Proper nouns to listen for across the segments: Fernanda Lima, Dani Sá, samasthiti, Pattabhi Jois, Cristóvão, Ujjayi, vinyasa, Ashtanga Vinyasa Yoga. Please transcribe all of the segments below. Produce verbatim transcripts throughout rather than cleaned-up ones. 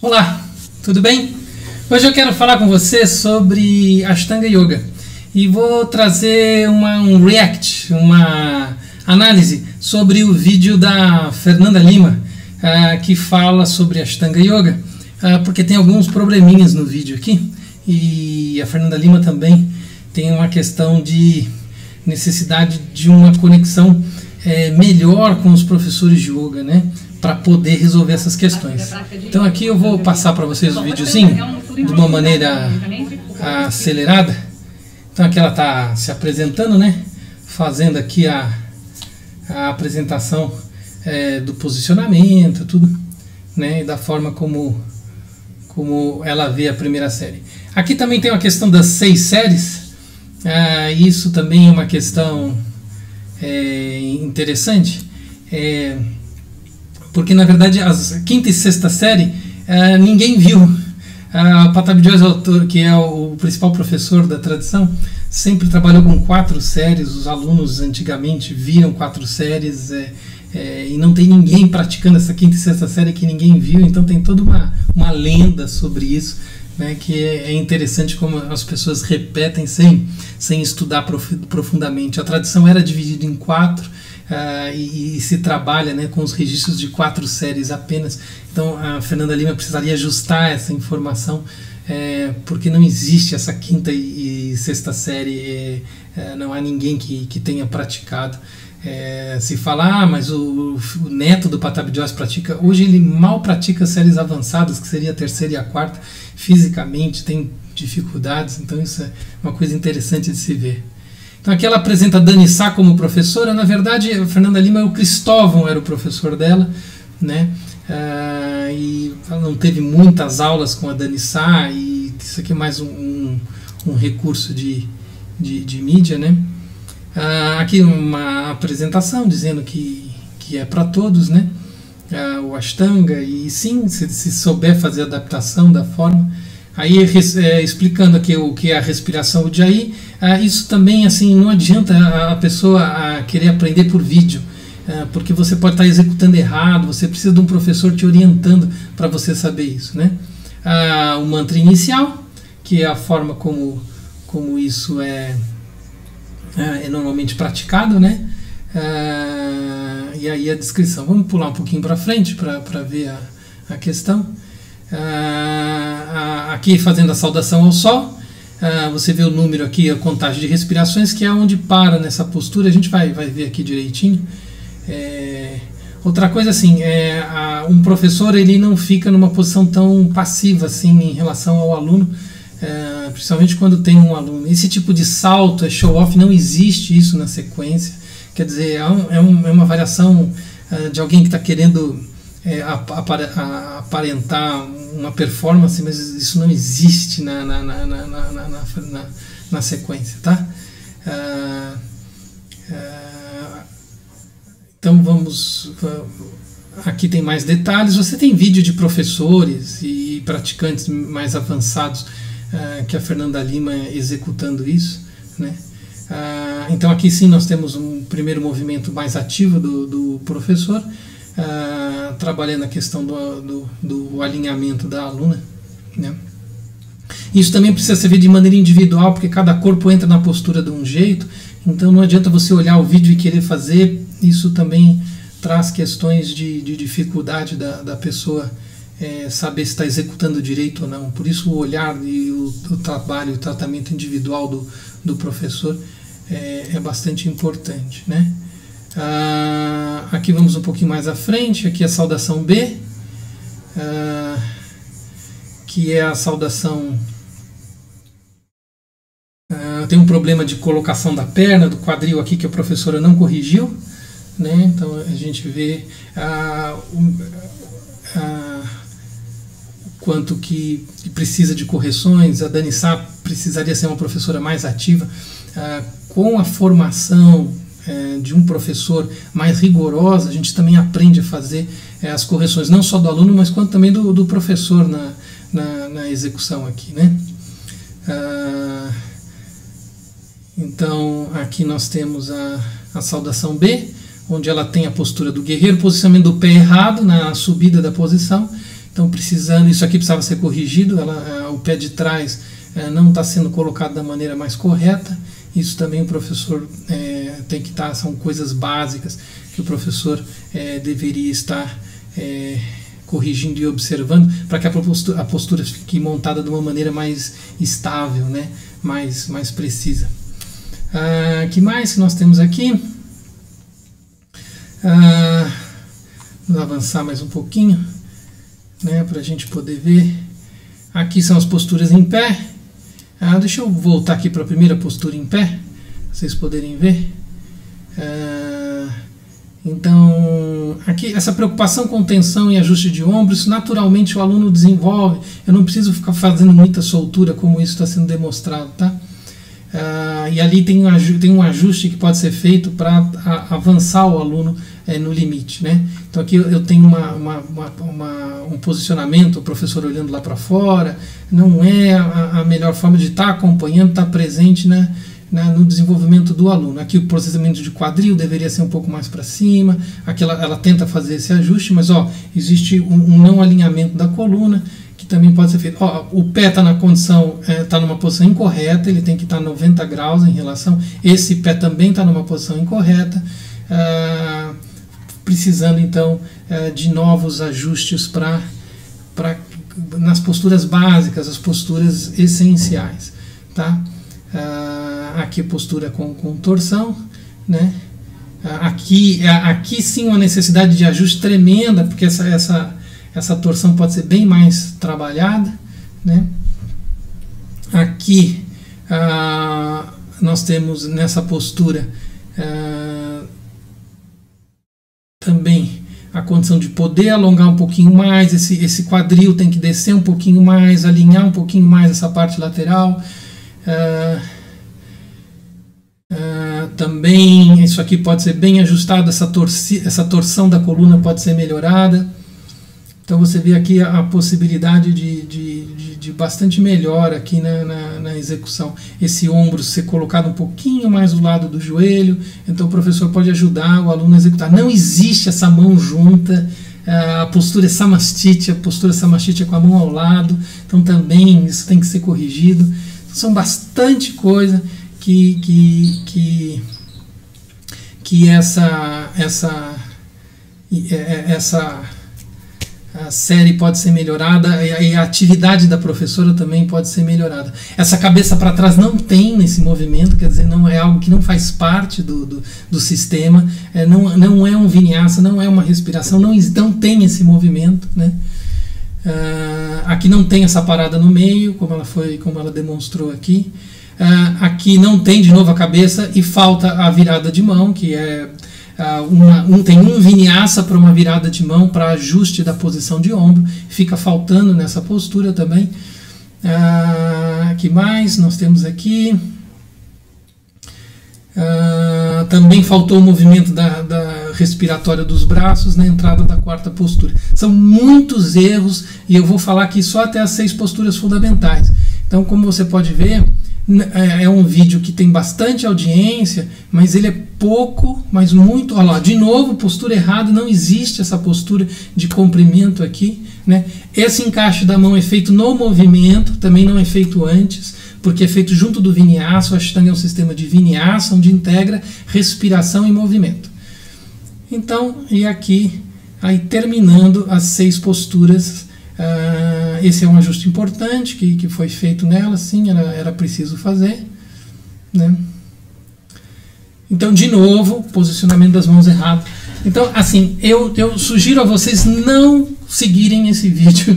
Olá, tudo bem? Hoje eu quero falar com você sobre Ashtanga Yoga e vou trazer uma, um react, uma análise sobre o vídeo da Fernanda Lima uh, que fala sobre Ashtanga Yoga, uh, porque tem alguns probleminhas no vídeo aqui e a Fernanda Lima também tem uma questão de necessidade de uma conexão é, melhor com os professores de yoga, né? Para poder resolver essas questões. Então aqui eu vou passar para vocês o videozinho de uma maneira acelerada. Então aqui ela está se apresentando, né? Fazendo aqui a, a apresentação é, do posicionamento, tudo, né? E da forma como, como ela vê a primeira série. Aqui também tem uma questão das seis séries. Ah, isso também é uma questão é, interessante. É, Porque, na verdade, as quinta e sexta série, eh, ninguém viu. Ah, Pattabhi Jois, que é o principal professor da tradição, sempre trabalhou com quatro séries. Os alunos, antigamente, viam quatro séries. Eh, eh, e não tem ninguém praticando essa quinta e sexta série que ninguém viu. Então, tem toda uma, uma lenda sobre isso, né, que é interessante como as pessoas repetem sem, sem estudar profundamente. A tradição era dividida em quatro. Uh, e, e se trabalha, né, com os registros de quatro séries apenas. Então a Fernanda Lima precisaria ajustar essa informação, é, porque não existe essa quinta e, e sexta série, é, é, não há ninguém que, que tenha praticado. É, se fala, ah, mas o, o neto do Pattabhi Jois pratica, hoje ele mal pratica séries avançadas, que seria a terceira e a quarta, fisicamente tem dificuldades, então isso é uma coisa interessante de se ver. Então aqui ela apresenta Dani Sá como professora. Na verdade, a Fernanda Lima, o Cristóvão era o professor dela, né? Ah, e ela não teve muitas aulas com a Dani Sá, e isso aqui é mais um, um, um recurso de, de, de mídia, né? Ah, aqui uma apresentação dizendo que, que é para todos, né? Ah, o Ashtanga, e sim, se, se souber fazer adaptação da forma. Aí é, explicando aqui o que é a respiração Ujjayi. Ah, isso também, assim, não adianta a pessoa a querer aprender por vídeo, ah, porque você pode estar executando errado, você precisa de um professor te orientando para você saber isso, né? Ah, o mantra inicial, que é a forma como, como isso é, é normalmente praticado, né? Ah, e aí a descrição. Vamos pular um pouquinho para frente para ver a, a questão. Uh, aqui fazendo a saudação ao sol, uh, você vê o número aqui, a contagem de respirações, que é onde para nessa postura, a gente vai, vai ver aqui direitinho. É, outra coisa assim, é, a, um professor ele não fica numa posição tão passiva assim em relação ao aluno, é, principalmente quando tem um aluno. Esse tipo de salto é show-off, não existe isso na sequência, quer dizer, é, um, é, um, é uma variação uh, de alguém que está querendo é, aparentar uma performance, mas isso não existe na, na, na, na, na, na, na, na sequência, tá? Ah, ah, então vamos, aqui tem mais detalhes, você tem vídeo de professores e praticantes mais avançados ah, que a Fernanda Lima executando isso, né? Ah, então aqui sim nós temos um primeiro movimento mais ativo do, do professor, Uh, trabalhando a questão do, do, do alinhamento da aluna, né? Isso também precisa ser feito de maneira individual, porque cada corpo entra na postura de um jeito, então não adianta você olhar o vídeo e querer fazer, isso também traz questões de, de dificuldade da, da pessoa é, saber se está executando direito ou não. Por isso o olhar e o, o trabalho, o tratamento individual do, do professor é, é bastante importante, né? Uh, aqui vamos um pouquinho mais à frente, aqui a saudação B, uh, que é a saudação, uh, tem um problema de colocação da perna, do quadril aqui que a professora não corrigiu, né? Então a gente vê uh, uh, quanto que precisa de correções. A Dani Sá precisaria ser uma professora mais ativa, uh, com a formação de um professor mais rigorosa, a gente também aprende a fazer é, as correções, não só do aluno, mas quanto também do, do professor na, na, na execução aqui, né? Ah, então, aqui nós temos a, a saudação B, onde ela tem a postura do guerreiro, posicionamento do pé errado na subida da posição. estão precisando, isso aqui precisava ser corrigido, ela, o pé de trás é, não está sendo colocado da maneira mais correta, isso também o professor é, tem que estar, são coisas básicas que o professor é, deveria estar é, corrigindo e observando para que a postura, a postura fique montada de uma maneira mais estável, né? mais, mais precisa. Ah, que mais que nós temos aqui? Ah, vamos avançar mais um pouquinho, né, para a gente poder ver. Aqui são as posturas em pé. Ah, deixa eu voltar aqui para a primeira postura em pé, pra vocês poderem ver. Ah, então, aqui essa preocupação com tensão e ajuste de ombros, naturalmente o aluno desenvolve. Eu não preciso ficar fazendo muita soltura como isso está sendo demonstrado, tá? Ah, e ali tem um, tem um ajuste que pode ser feito para avançar o aluno é, no limite, né? Então aqui eu tenho uma, uma, uma, uma, um posicionamento, o professor olhando lá para fora, não é a, a melhor forma de estar tá acompanhando, estar tá presente, né, na, no desenvolvimento do aluno. Aqui o processamento de quadril deveria ser um pouco mais para cima, aqui ela, ela tenta fazer esse ajuste, mas ó, existe um, um não alinhamento da coluna, que também pode ser feito. Ó, o pé está na condição, está é, numa posição incorreta, ele tem que estar tá noventa graus em relação, esse pé também está numa posição incorreta, ah, precisando então é, de novos ajustes para nas posturas básicas, as posturas essenciais, tá? Ah, aqui postura com, com torção, né? Ah, aqui, aqui sim uma necessidade de ajuste tremenda, porque essa, essa Essa torção pode ser bem mais trabalhada, né? Aqui ah, nós temos nessa postura ah, também a condição de poder alongar um pouquinho mais, esse, esse quadril tem que descer um pouquinho mais, alinhar um pouquinho mais essa parte lateral. Ah, Uh, também isso aqui pode ser bem ajustado, essa, torci, essa torção da coluna pode ser melhorada. Então você vê aqui a possibilidade de, de, de, de bastante melhora aqui na, na, na execução. Esse ombro ser colocado um pouquinho mais do lado do joelho, então o professor pode ajudar o aluno a executar. Não existe essa mão junta, a postura é samasthiti, a postura samasthiti é com a mão ao lado, então também isso tem que ser corrigido. Então, são bastante coisa que, que, que, que essa... essa, essa a série pode ser melhorada e a atividade da professora também pode ser melhorada. Essa cabeça para trás não tem nesse movimento, quer dizer, não é algo que não faz parte do, do, do sistema, é, não, não é um vinyasa, não é uma respiração, não, não tem esse movimento, né? Uh, aqui não tem essa parada no meio, como ela, foi, como ela demonstrou aqui. Uh, aqui não tem de novo a cabeça e falta a virada de mão, que é... Uma, um, tem um vinyasa para uma virada de mão, para ajuste da posição de ombro, fica faltando nessa postura também. Ah, que mais nós temos aqui? Ah, também faltou o movimento da, da respiratória dos braços na entrada da quarta postura. São muitos erros e eu vou falar aqui só até as seis posturas fundamentais. Então, como você pode ver, é um vídeo que tem bastante audiência, mas ele é pouco, mas muito... Olha lá, de novo, postura errada, não existe essa postura de comprimento aqui, né? Esse encaixe da mão é feito no movimento, também não é feito antes, porque é feito junto do vinyasa. O Ashtanga é um sistema de vinyasa, onde integra respiração e movimento. Então, e aqui, aí terminando as seis posturas... Uh, esse é um ajuste importante que, que foi feito nela, sim, era, era preciso fazer, né? Então, de novo, posicionamento das mãos errado. Então, assim, eu, eu sugiro a vocês não seguirem esse vídeo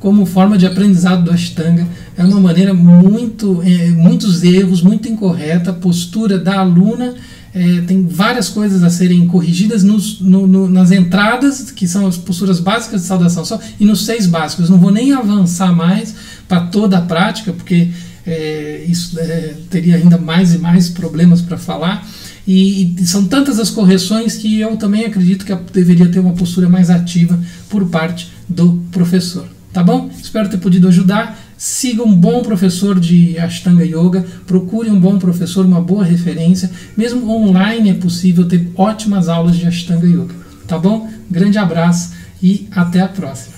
como forma de aprendizado do Ashtanga. É uma maneira muito, é, muitos erros, muito incorreta, a postura da aluna... É, tem várias coisas a serem corrigidas nos, no, no, nas entradas, que são as posturas básicas de saudação só, e nos seis básicos. Não vou nem avançar mais para toda a prática, porque é, isso é, teria ainda mais e mais problemas para falar. E, e são tantas as correções que eu também acredito que deveria ter uma postura mais ativa por parte do professor. Tá bom? Espero ter podido ajudar. Siga um bom professor de Ashtanga Yoga, procure um bom professor, uma boa referência. Mesmo online é possível ter ótimas aulas de Ashtanga Yoga. Tá bom? Grande abraço e até a próxima.